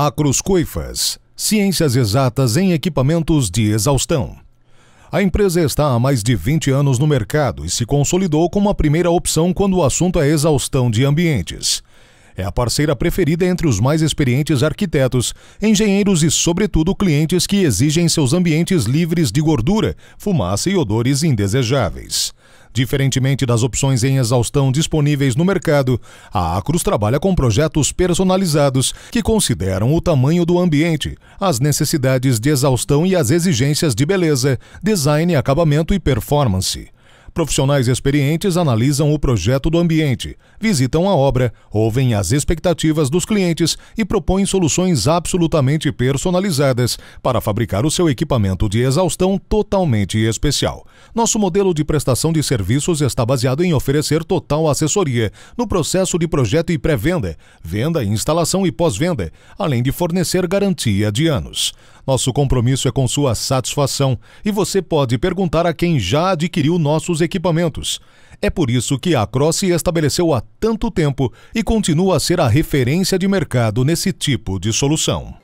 Acros Coifas, ciências exatas em equipamentos de exaustão. A empresa está há mais de 20 anos no mercado e se consolidou como a primeira opção quando o assunto é exaustão de ambientes. É a parceira preferida entre os mais experientes arquitetos, engenheiros e, sobretudo, clientes que exigem seus ambientes livres de gordura, fumaça e odores indesejáveis. Diferentemente das opções em exaustão disponíveis no mercado, a Acros trabalha com projetos personalizados que consideram o tamanho do ambiente, as necessidades de exaustão e as exigências de beleza, design, acabamento e performance. Profissionais experientes analisam o projeto do ambiente, visitam a obra, ouvem as expectativas dos clientes e propõem soluções absolutamente personalizadas para fabricar o seu equipamento de exaustão totalmente especial. Nosso modelo de prestação de serviços está baseado em oferecer total assessoria no processo de projeto e pré-venda, venda, instalação e pós-venda, além de fornecer garantia de anos. Nosso compromisso é com sua satisfação e você pode perguntar a quem já adquiriu nossos equipamentos. É por isso que a Acros se estabeleceu há tanto tempo e continua a ser a referência de mercado nesse tipo de solução.